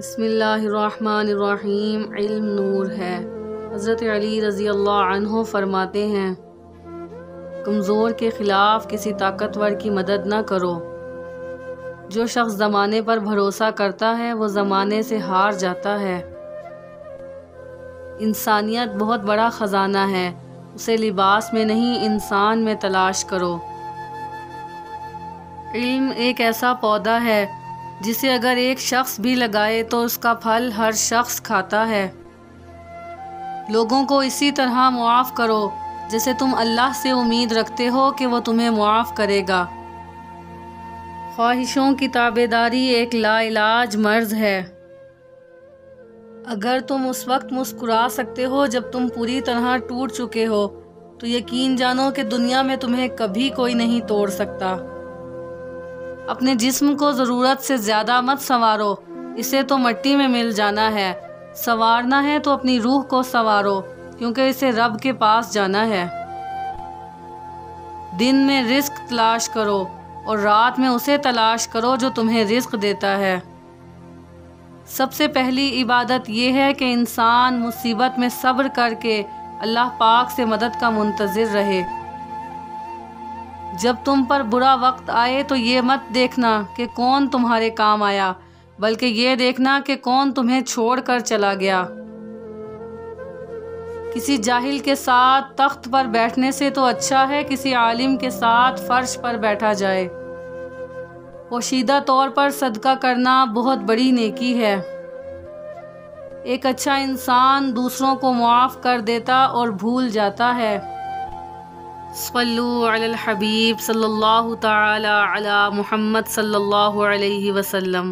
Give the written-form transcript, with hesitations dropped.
बिस्मिल्लाहिर्रहमानिर्रहीम। इल्म नूर है। हज़रत अली रज़ी अल्लाह अन्हो फरमाते हैं, कमज़ोर के ख़िलाफ़ किसी ताकतवर की मदद न करो। जो शख्स ज़माने पर भरोसा करता है वो ज़माने से हार जाता है। इंसानियत बहुत बड़ा ख़जाना है, उसे लिबास में नहीं इंसान में तलाश करो। इल्म एक ऐसा पौधा है जिसे अगर एक शख्स भी लगाए तो उसका फल हर शख्स खाता है। लोगों को इसी तरह मुआफ़ करो जैसे तुम अल्लाह से उम्मीद रखते हो कि वो तुम्हें मुआफ़ करेगा। ख्वाहिशों की ताबेदारी एक लाइलाज मर्ज़ है। अगर तुम उस वक्त मुस्कुरा सकते हो जब तुम पूरी तरह टूट चुके हो, तो यकीन जानो कि दुनिया में तुम्हें कभी कोई नहीं तोड़ सकता। अपने जिस्म को ज़रूरत से ज़्यादा मत संवारो, इसे तो मिट्टी में मिल जाना है। संवारना है तो अपनी रूह को संवारो, क्योंकि इसे रब के पास जाना है। दिन में रिस्क तलाश करो और रात में उसे तलाश करो जो तुम्हें रिस्क देता है। सबसे पहली इबादत यह है कि इंसान मुसीबत में सब्र करके अल्लाह पाक से मदद का मुंतज़िर रहे। जब तुम पर बुरा वक्त आए तो ये मत देखना कि कौन तुम्हारे काम आया, बल्कि ये देखना कि कौन तुम्हें छोड़कर चला गया। किसी जाहिल के साथ तख्त पर बैठने से तो अच्छा है किसी आलिम के साथ फर्श पर बैठा जाए। पोशीदा तौर पर सदका करना बहुत बड़ी नेकी है। एक अच्छा इंसान दूसरों को मुआफ़ कर देता और भूल जाता है। सल्लू अलल हबीब सल्लल्लाहु तआला अला मुहम्मद सल्लल्लाहु अलैहि वसल्लम।